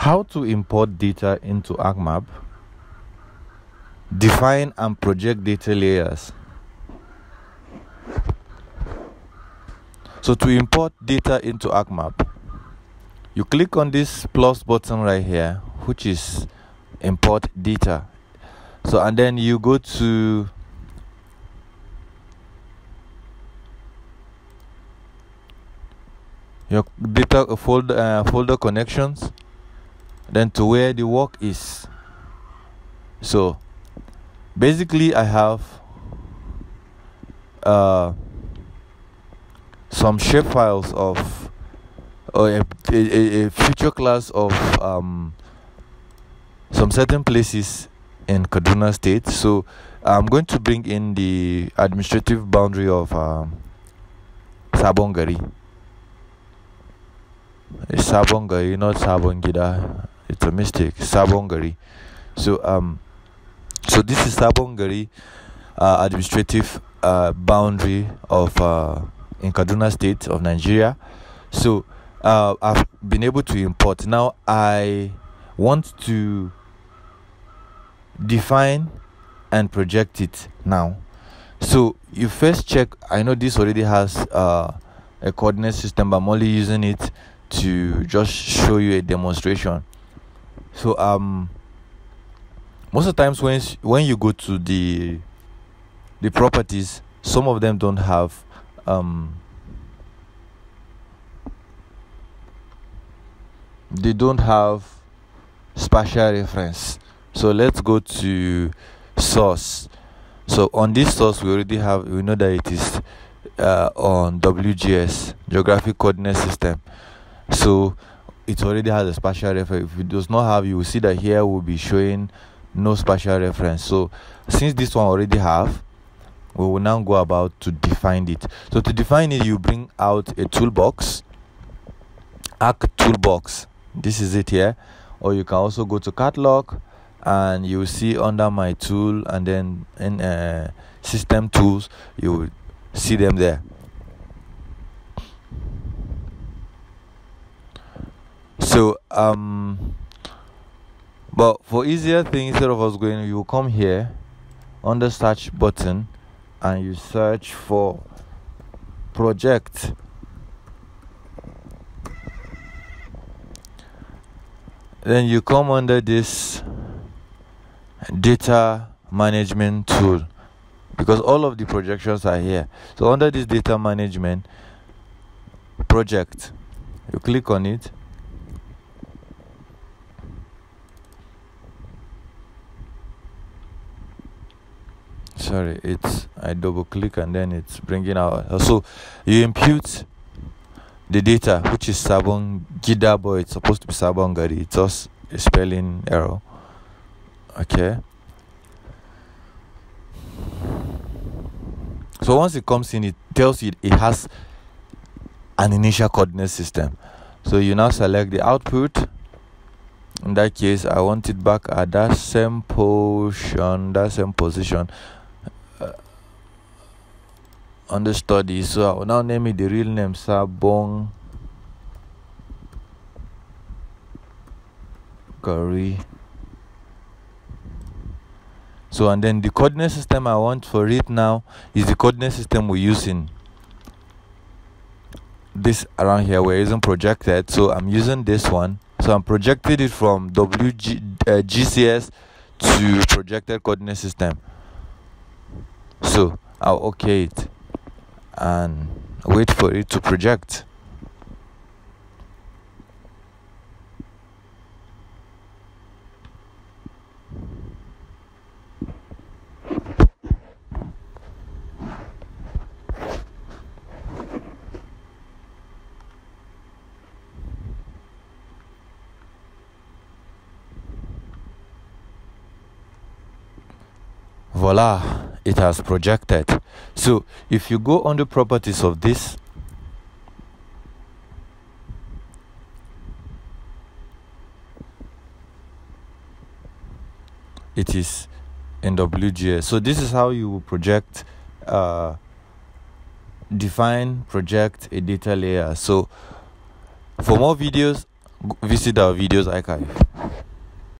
How to import data into ArcMap, define and project data layers. So to import data into ArcMap, you click on this plus button right here, which is import data. So and then you go to your data folder connections, then to where the work is. So basically I have some shapefiles of a future class of some certain places in Kaduna State. So I'm going to bring in the administrative boundary of Sabon Gari. It's Sabon Gari, not Sabon Gida. It's a mistake. Sabon Gari. So so this is Sabon Gari administrative boundary of in Kaduna State of Nigeria. So I've been able to import. Now I want to define and project it now. So you first check. I know this already has a coordinate system, but I'm only using it to just show you a demonstration. So most of the times when you go to the properties, some of them don't have they don't have spatial reference. So let's go to source. So on this source we already have, we know that it is on WGS, geographic coordinate system. So it already has a spatial reference. If it does not have, you will see that here will be showing no spatial reference. So since this one already have, we will now go about to define it. So to define it, you bring out a toolbox, Arc toolbox. This is it here. Or you can also go to catalog and you will see under my tool, and then in system tools you will see them there. So but for easier thing, instead of us going, you will come here on the search button and you search for project. Then you come under this data management tool, because all of the projections are here. So under this data management project, you click on it. Sorry, it's, I double click and then it's bringing out. So you impute the data, which is Sabon Gida, but it's supposed to be Sabon Gari. It's just a spelling error. Okay. So once it comes in, it tells you it has an initial coordinate system. So you now select the output. In that case, I want it back at that same position. On the study, so I will now name it the real name Sabon Gari. So and then the coordinate system I want for it now is the coordinate system we're using. This around here we're using projected, so I'm using this one. So I'm projected it from GCS to projected coordinate system. So I'll OK it and wait for it to project. Voila, it has projected. So if you go on the properties of this, it is in WGS. So this is how you project, define, project a data layer. So for more videos visit our videos archive.